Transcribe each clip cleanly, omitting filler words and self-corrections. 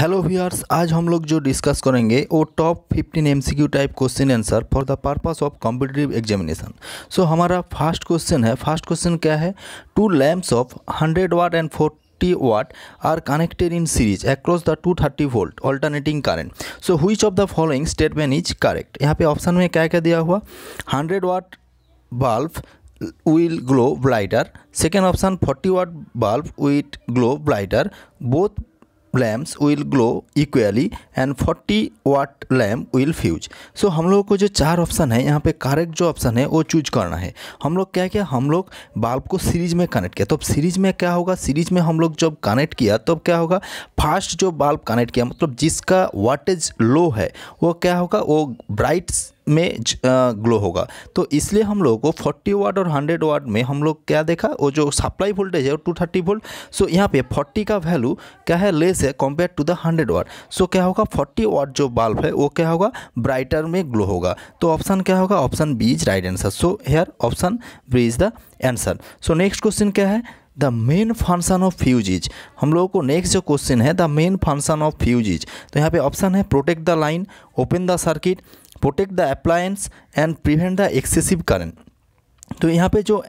Hello viewers, आज हम लोग जो डिस्कस करेंगे वो top 15 MCQ type question answer for the purpose of competitive examination. So हमारा फर्स्ट क्वेश्चन है, फर्स्ट क्वेश्चन क्या है, two lamps of 100 watt and 40 watt are connected in series across the 230 volt alternating current, so which of the following statement is correct. यहाँ पे option में क्या क्या दिया हुआ, 100 watt bulb will glow brighter, second option 40 watt bulb will glow brighter, both lamps will glow equally and 40 watt lamp will fuse. So हम लोगों को जो चार ऑप्शन है यहाँ पे करेक्ट जो ऑप्शन है वो चूज करना है। हम लोग क्या किया, हम लोग बल्ब को सीरीज में कनेक्ट किया, तो सीरीज में क्या होगा, सीरीज में हम लोग जब कनेक्ट किया तब तो क्या होगा, फास्ट जो बल्ब कनेक्ट किया मतलब जिसका वाटेज लो है वो क्या होगा, वो ब्राइट में ग्लो होगा। तो इसलिए हम लोगों को 40 वाट और 100 वाट में हम लोग क्या देखा, वो जो सप्लाई वोल्टेज है वो 230 वोल्ट। सो यहाँ पे 40 का वैल्यू क्या है, लेस है compare to the 100 watt. So क्या होगा, 40 वाट जो बल्ब है वो क्या होगा, ब्राइटर में ग्लो होगा। तो ऑप्शन क्या होगा, option B is right answer. So here option B is the answer. So next question क्या है, the main function of fuse is, हम लोगों को नेक्स्ट जो क्वेश्चन है the main function of fuse is. तो यहाँ पे ऑप्शन है protect the line, open the circuit, protect the appliance and prevent the excessive current. तो यहाँ पे जो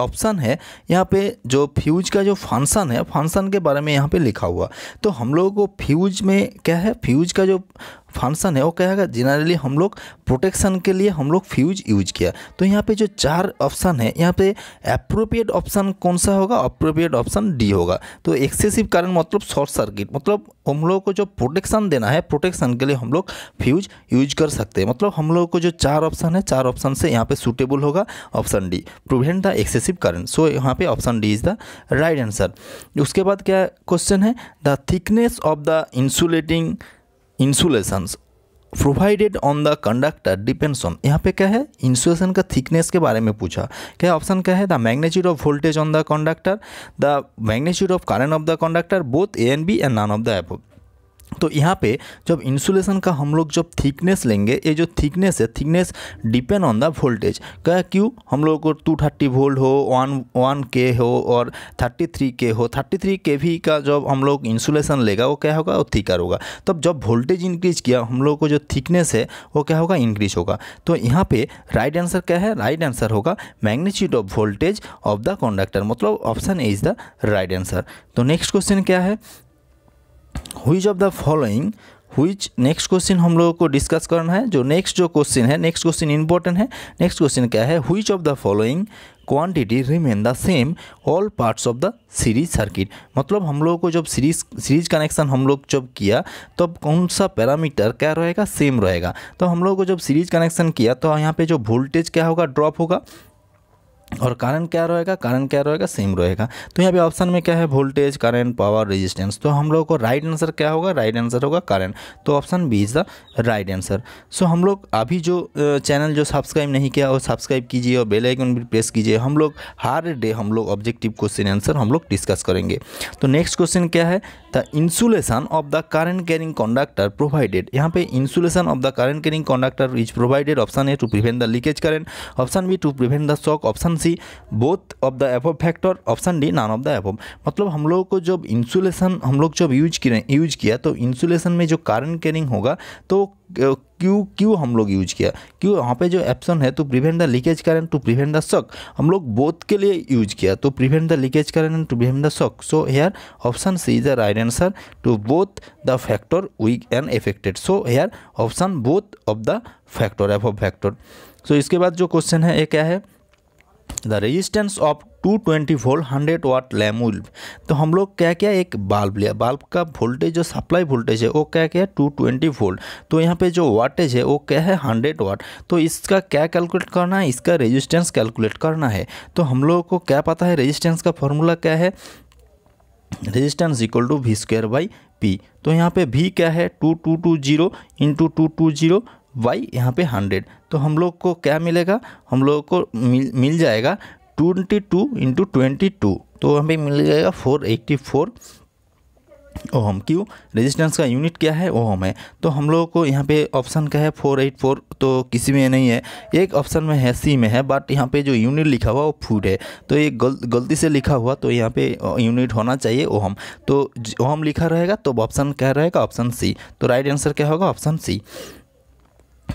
ऑप्शन है, यहाँ पे जो फ्यूज का जो फंक्शन है, फंक्शन के बारे में यहाँ पे लिखा हुआ। तो हम लोगों को फ्यूज में क्या है, फ्यूज का जो फंक्शन है वो क्या है, जनरली हम लोग प्रोटेक्शन के लिए हम लोग फ्यूज यूज किया। तो यहाँ पे जो चार ऑप्शन है, यहाँ पे अप्रोप्रिएट ऑप्शन कौन सा होगा, अप्रोप्रिएट ऑप्शन डी होगा। तो एक्सेसिव करंट मतलब शॉर्ट सर्किट, मतलब हम लोग को जो प्रोटेक्शन देना है, प्रोटेक्शन के लिए हम लोग फ्यूज यूज कर सकते हैं। मतलब हम लोग को जो चार ऑप्शन है, चार ऑप्शन से यहाँ पे सूटेबल होगा option D, prevent the excessive current. So यहाँ पे option D is the right answer. उसके बाद क्या क्वेश्चन है, the thickness of the insulating insulations provided on the conductor depends on, यहाँ पे क्या है, इंसुलेशन का थिकनेस के बारे में पूछा। क्या ऑप्शन क्या है, the magnitude of voltage on the conductor, the magnitude of current of the conductor, both A and B and none of the above. तो यहाँ पे जब इंसुलेशन का हम लोग जब थिकनेस लेंगे, ये जो थिकनेस है, thickness depend on the voltage. क्या क्यों, हम लोग को 230 वोल्ट हो, 1 के हो और 33 के हो, 33 के भी का जब हम लोग इंसुलेशन लेगा वो क्या होगा, वो थिकर होगा। तब जब वोल्टेज इंक्रीज किया हम लोग को जो थिकनेस है वो क्या होगा, इंक्रीज होगा। तो यहाँ पे राइट आंसर क्या है, राइट आंसर होगा magnitude of voltage of the conductor, मतलब option A is the right answer. तो नेक्स्ट क्वेश्चन क्या है, which of the following, which, next question हम लोगों को डिस्कस करना है। जो नेक्स्ट जो क्वेश्चन है, नेक्स्ट क्वेश्चन इंपॉर्टेंट है। नेक्स्ट क्वेश्चन क्या है, which of the following quantity remain the same all parts of the series circuit. मतलब हम लोगों को जब सीरीज कनेक्शन हम लोग जब किया तब तो कौन सा पैरामीटर क्या रहेगा, सेम रहेगा। तो हम लोगों को जब सीरीज कनेक्शन किया तो यहाँ पे जो वोल्टेज क्या होगा, ड्रॉप होगा और करंट क्या रहेगा, करंट क्या रहेगा, सेम रहेगा। तो यहाँ पे ऑप्शन में क्या है, वोल्टेज, करंट, पावर, रेजिस्टेंस। तो हम लोगों को राइट आंसर क्या होगा, राइट आंसर होगा करंट। तो option B is the right answer. So हम लोग अभी जो चैनल जो सब्सक्राइब नहीं किया वो सब्सक्राइब कीजिए और बेल आइकन भी प्रेस कीजिए। हम लोग हर डे हम लोग ऑब्जेक्टिव क्वेश्चन आंसर हम लोग डिस्कस करेंगे। तो नेक्स्ट क्वेश्चन क्या है, the insulation of the current carrying conductor provided. यहाँ पे insulation of the current carrying conductor is provided, option A to prevent the leakage current, option B to prevent the shock, option C both of the above factor, option D none of the above. मतलब हम लोग को जब insulation हम लोग जब use किया तो इंसुलेशन में जो करंट कैरिंग होगा तो क्यों हम लोग यूज किया, क्यों यहाँ पे जो ऑप्शन है, तो prevent the leakage current, to prevent the shock, हम लोग बोथ के लिए यूज किया। तो prevent the leakage current, to prevent the shock. So here option C is the right answer to both the factor weak and affected. So here option both of the factor, above factor. So इसके बाद जो question है ये क्या है, the resistance of 220 volt 100 watt lamp bulb. तो हम लोग क्या क्या, एक बल्ब लिया, बल्ब का वोल्टेज जो सप्लाई वोल्टेज है वो क्या क्या है, 220 वोल्ट। तो यहाँ पे जो वाटेज है वो क्या है, 100 वाट। तो इसका क्या कैलकुलेट करना है, इसका रेजिस्टेंस कैलकुलेट करना है। तो हम लोगों को क्या पता है, रेजिस्टेंस का फॉर्मूला क्या है, resistance equal to V square by P. तो यहाँ पे वी क्या है, 2220 इंटू 220 बाई यहाँ पे 100। तो हम लोग को क्या मिलेगा, हम लोग को मिल जाएगा 22 इंटू 22, तो हमें मिल जाएगा 484 ओहम। क्यों? रेजिस्टेंस का यूनिट क्या है? ओहम है। तो हम लोगों को यहाँ पे ऑप्शन का है 484, तो किसी में नहीं है, एक ऑप्शन में है सी में है, बट यहाँ पे जो यूनिट लिखा हुआ वो फुट है, तो ये गलती से लिखा हुआ, तो यहाँ पे यूनिट होना चाहिए ओहम। तो ओहम लिखा रहेगा तो ऑप्शन क्या रहेगा? Option C. तो राइट आंसर क्या होगा? Option C.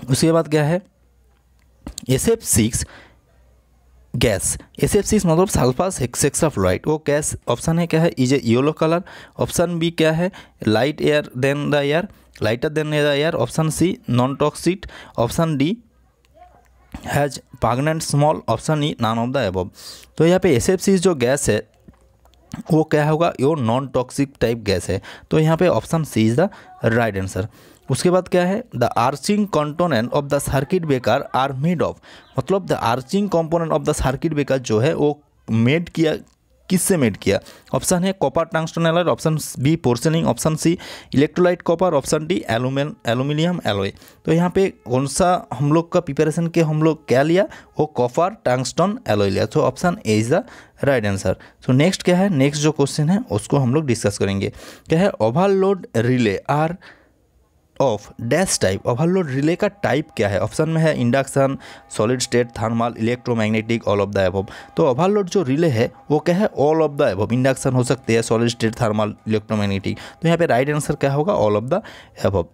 उसके बाद क्या है? SF6 gas. SF6 मतलब सल्फर हेक्साफ्लोराइड, वो गैस। ऑप्शन है क्या है? Is a yellow colour. Option B क्या है? Light air then the air, lighter than the air. Option C non toxic. Option D has pungent smell. Option E none of the above. तो यहाँ पे SF6 जो gas है वो क्या होगा? यो नॉन टॉक्सिक टाइप गैस है, तो यहाँ पे option C is the right answer. उसके बाद क्या है? The arching component of the circuit breaker are made of, मतलब the arching component of the circuit breaker जो है वो मेड किया, किससे मेड किया? ऑप्शन है copper tungsten alloy, option B porcelain, option C electrolyte copper, option D aluminium alloy. तो यहाँ पे कौन सा हम लोग का प्रिपरेशन के हम लोग क्या लिया? वो कॉपर टंगस्टन एलॉय लिया, तो option A is the right answer. तो नेक्स्ट क्या है? नेक्स्ट जो क्वेश्चन है उसको हम लोग डिस्कस करेंगे। क्या है? Overload relay are of dash type. Overload relay का टाइप क्या है? ऑप्शन में है induction, solid state, thermal, electromagnetic, all of the above. तो ओवरलोड जो रिले है वो क्या है? All of the above. Induction हो सकते हैं, सॉलिड स्टेट, थर्मल, इलेक्ट्रोमैग्नेटिक। तो यहाँ पे राइट आंसर क्या होगा? All of the above.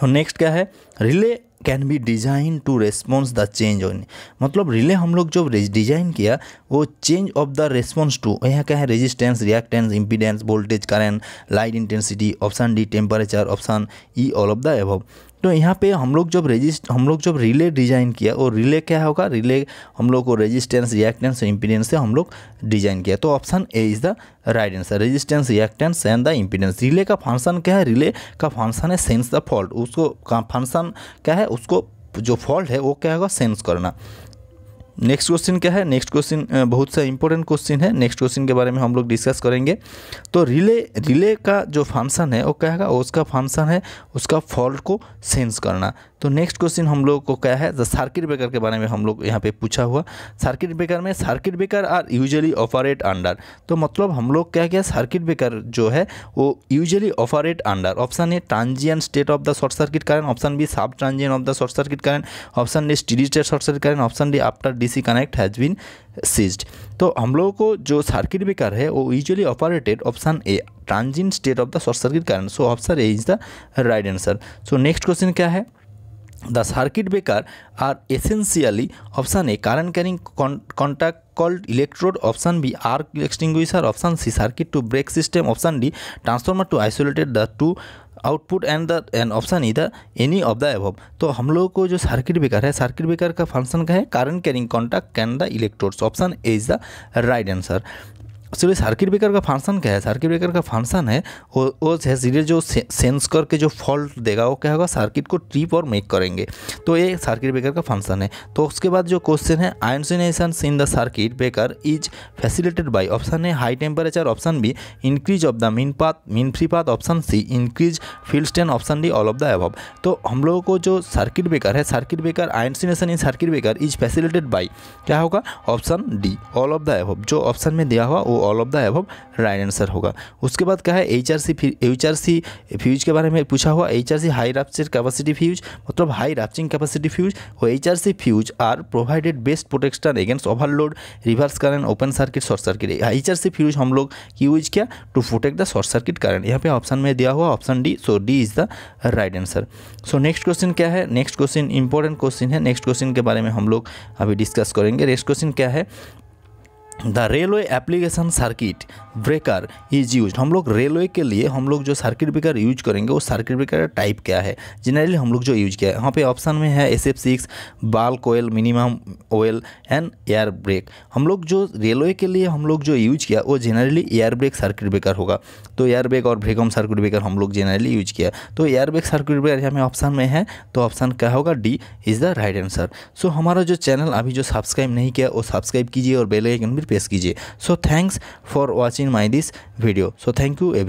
तो नेक्स्ट क्या है? Relay can be design to response the change on, मतलब रिले हम लोग जो डिजाइन किया वो change of the response to, यहाँ क्या है? Resistance, reactance, impedance, voltage, current, light intensity. Option D temperature, option E all of the above. तो यहाँ पे हम लोग जब रिले डिजाइन किया और रिले क्या होगा? रिले हम लोग को रेजिस्टेंस, रिएक्टेंस, इम्पीडेंस से हम लोग डिजाइन किया, तो option A is the right answer. Resistance, reactance and the impedance. Relay का फंक्शन क्या है? रिले का फंक्शन है सेंस द फॉल्ट, उसको फंक्शन क्या है? उसको जो फॉल्ट है वो क्या होगा? सेंस करना। नेक्स्ट क्वेश्चन क्या है? नेक्स्ट क्वेश्चन बहुत सा इंपॉर्टेंट क्वेश्चन है, नेक्स्ट क्वेश्चन के बारे में हम लोग डिस्कस करेंगे। तो रिले का जो फंक्शन है वो क्या है? उसका फंक्शन है उसका फॉल्ट को सेंस करना। तो नेक्स्ट क्वेश्चन हम लोग को क्या है? द सर्किट ब्रेकर के बारे में हम लोग यहाँ पे पूछा हुआ। सर्किट ब्रेकर में circuit breaker are usually operate under, तो मतलब हम लोग क्या क्या सर्किट ब्रेकर जो है वो usually operate under. Option A transient state of the short circuit current, option B sub transient of the short circuit current, option D steady state short circuit current, option D after DC connect has been ceased. तो हम लोगों को जो circuit breaker है वो usually operated, option A transient state of the short circuit current, so option A is the right answer. So next question क्या है? The circuit breaker are essentially, option A current carrying contact called electrode, option B arc extinguisher, option C circuit to break system, option D transformer to isolated the two output and option E the any of the above. तो हम लोगों को जो circuit breaker है, circuit breaker का function क्या है? Current carrying contact and the electrodes, option A is the right answer. Actually circuit breaker का फंक्शन क्या है? सर्किट ब्रेकर का फंक्शन है वो सीधे जो सेंस करके जो फॉल्ट देगा वो क्या होगा? सर्किट को ट्रिप और मेक करेंगे, तो ये सर्किट ब्रेकर का फंक्शन है। तो उसके बाद जो क्वेश्चन है, ionisation in the circuit breaker is facilitated by, option A high temperature, option B increase of the mean free path, option C increase field strength, option D all of the above. तो हम लोगों को जो circuit breaker है, circuit breaker ionisation in circuit breaker is facilitated by क्या होगा? Option D all of the above. जो option में दिया हुआ all of the above right answer होगा। उसके बाद क्या है? एचआरसी फ्यूज के बारे में पूछा हुआ। HRC high rupture capacity fuse, मतलब हाई रैप्चिंग कैपेसिटी फ्यूज, और HRC fuse are provided best protection against overload, reverse current, open circuit, short circuit. HRC fuse हम लोग यूज किया to protect the short circuit current, यहाँ पे option में दिया हुआ option D, so D is the right answer. So next question क्या है? नेक्स्ट क्वेश्चन इंपॉर्टेंट क्वेश्चन है, नेक्स्ट क्वेश्चन के बारे में हम लोग अभी डिस्कस करेंगे। नेक्स्ट क्वेश्चन क्या है? The railway application circuit breaker is use, हम लोग रेलवे के लिए हम लोग जो सर्किट ब्रेकर यूज करेंगे वो सर्किट ब्रेकर का टाइप क्या है? जनरली हम लोग जो यूज किया है वहाँ पे ऑप्शन में है SF6 bulk oil, minimum oil and air break. हम लोग जो रेलवे के लिए हम लोग जो यूज किया वो generally air break circuit breaker होगा, तो एयर ब्रेक और ब्रेकम सर्किट ब्रेकर हम लोग जनरली यूज किया, तो एयर ब्रेक सर्किट ब्रेकर यहाँ में ऑप्शन में है, तो ऑप्शन क्या होगा? D is the right answer. So हमारा जो चैनल अभी जो सब्सक्राइब नहीं किया वो सब्सक्राइब कीजिए और बेल आइकन भी प्रेस कीजिए। So thanks for watching my this video. So thank you.